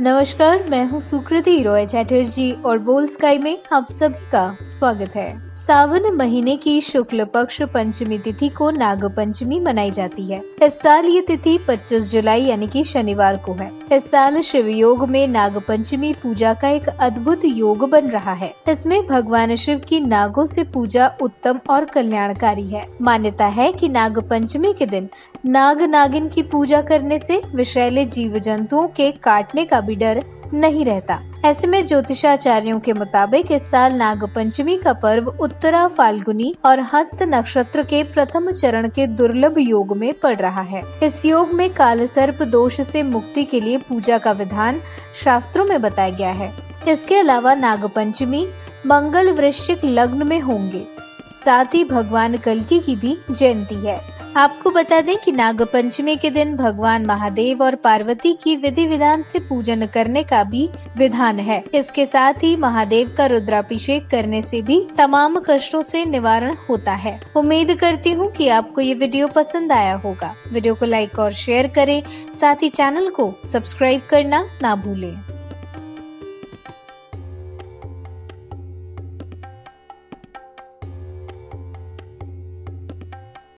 नमस्कार, मैं हूं सुकृति रॉय चटर्जी और बोल स्काई में आप सभी का स्वागत है। सावन महीने की शुक्ल पक्ष पंचमी तिथि को नाग पंचमी मनाई जाती है। इस साल ये तिथि 25 जुलाई यानी कि शनिवार को है। इस साल शिव योग में नाग पंचमी पूजा का एक अद्भुत योग बन रहा है। इसमें भगवान शिव की नागों से पूजा उत्तम और कल्याणकारी है। मान्यता है कि नाग पंचमी के दिन नाग नागिन की पूजा करने से विषैले जीव जंतुओं के काटने का भी डर नहीं रहता। ऐसे में ज्योतिषाचार्यों के मुताबिक इस साल नाग पंचमी का पर्व उत्तरा फाल्गुनी और हस्त नक्षत्र के प्रथम चरण के दुर्लभ योग में पड़ रहा है। इस योग में काल सर्प दोष से मुक्ति के लिए पूजा का विधान शास्त्रों में बताया गया है। इसके अलावा नाग पंचमी मंगल वृश्चिक लग्न में होंगे, साथ ही भगवान कल्कि की भी जयंती है। आपको बता दें कि नाग पंचमी के दिन भगवान महादेव और पार्वती की विधि विधान से पूजन करने का भी विधान है। इसके साथ ही महादेव का रुद्राभिषेक करने से भी तमाम कष्टों से निवारण होता है। उम्मीद करती हूँ कि आपको ये वीडियो पसंद आया होगा। वीडियो को लाइक और शेयर करें, साथ ही चैनल को सब्सक्राइब करना ना भूलें।